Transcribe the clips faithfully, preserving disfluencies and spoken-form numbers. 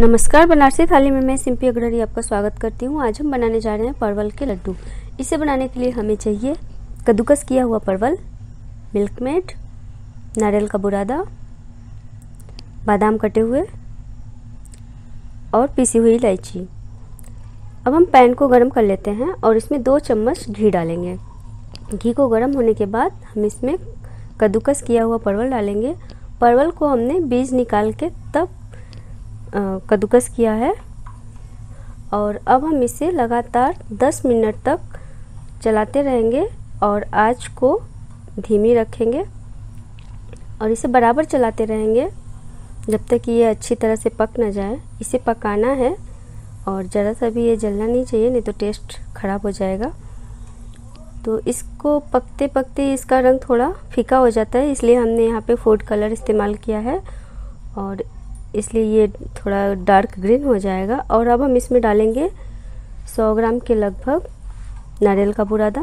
नमस्कार, बनारसी थाली में मैं सिंपी अग्रहरी आपका स्वागत करती हूँ। आज हम बनाने जा रहे हैं परवल के लड्डू। इसे बनाने के लिए हमें चाहिए कद्दूकस किया हुआ परवल, मिल्क मेड, नारियल का बुरादा, बादाम कटे हुए और पीसी हुई इलायची। अब हम पैन को गर्म कर लेते हैं और इसमें दो चम्मच घी डालेंगे। घी को गर्म होने के बाद हम इसमें कद्दूकस किया हुआ परवल डालेंगे। परवल को हमने बीज निकाल के तब कद्दूकस किया है और अब हम इसे लगातार दस मिनट तक चलाते रहेंगे और आंच को धीमी रखेंगे और इसे बराबर चलाते रहेंगे जब तक ये अच्छी तरह से पक ना जाए। इसे पकाना है और ज़रा सा भी ये जलना नहीं चाहिए, नहीं तो टेस्ट ख़राब हो जाएगा। तो इसको पकते पकते इसका रंग थोड़ा फीका हो जाता है, इसलिए हमने यहाँ पे फूड कलर इस्तेमाल किया है और इसलिए ये थोड़ा डार्क ग्रीन हो जाएगा। और अब हम इसमें डालेंगे सौ ग्राम के लगभग नारियल का बुरादा।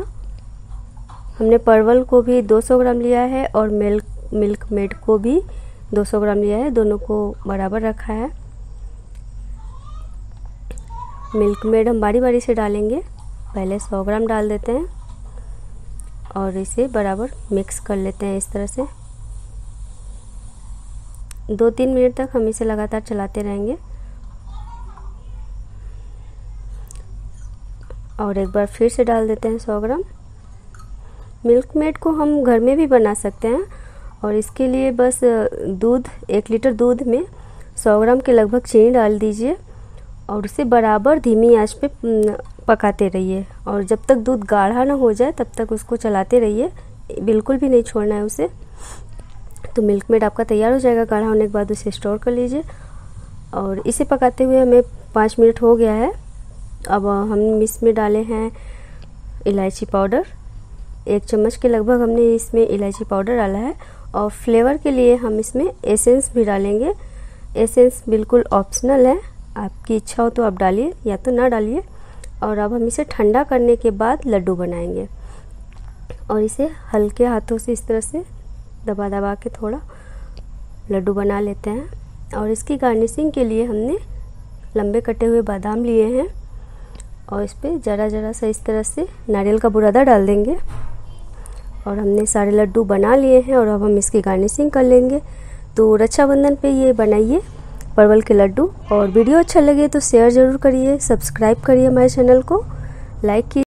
हमने परवल को भी दो सौ ग्राम लिया है और मिल्क मिल्क मेड को भी दो सौ ग्राम लिया है, दोनों को बराबर रखा है। मिल्क मेड हम बारी बारी से डालेंगे, पहले सौ ग्राम डाल देते हैं और इसे बराबर मिक्स कर लेते हैं। इस तरह से दो तीन मिनट तक हम इसे लगातार चलाते रहेंगे और एक बार फिर से डाल देते हैं सौ ग्राम। मिल्क मेड को हम घर में भी बना सकते हैं और इसके लिए बस दूध, एक लीटर दूध में सौ ग्राम के लगभग चीनी डाल दीजिए और उसे बराबर धीमी आंच पे पकाते रहिए और जब तक दूध गाढ़ा ना हो जाए तब तक उसको चलाते रहिए, बिल्कुल भी नहीं छोड़ना है उसे। तो मिल्क मेड आपका तैयार हो जाएगा। गाढ़ा होने के बाद उसे स्टोर कर लीजिए। और इसे पकाते हुए हमें पाँच मिनट हो गया है। अब हम इसमें डाले हैं इलायची पाउडर, एक चम्मच के लगभग हमने इसमें इलायची पाउडर डाला है और फ्लेवर के लिए हम इसमें एसेंस भी डालेंगे। एसेंस बिल्कुल ऑप्शनल है, आपकी इच्छा हो तो आप डालिए या तो ना डालिए। और अब हम इसे ठंडा करने के बाद लड्डू बनाएंगे और इसे हल्के हाथों से इस तरह से दबा दबा के थोड़ा लड्डू बना लेते हैं। और इसकी गार्निशिंग के लिए हमने लंबे कटे हुए बादाम लिए हैं और इस पर ज़रा ज़रा सा इस तरह से नारियल का बुरादा डाल देंगे। और हमने सारे लड्डू बना लिए हैं और अब हम इसकी गार्निशिंग कर लेंगे। तो रक्षाबंधन पे ये बनाइए परवल के लड्डू। और वीडियो अच्छा लगे तो शेयर ज़रूर करिए, सब्सक्राइब करिए हमारे चैनल को, लाइक कीजिए।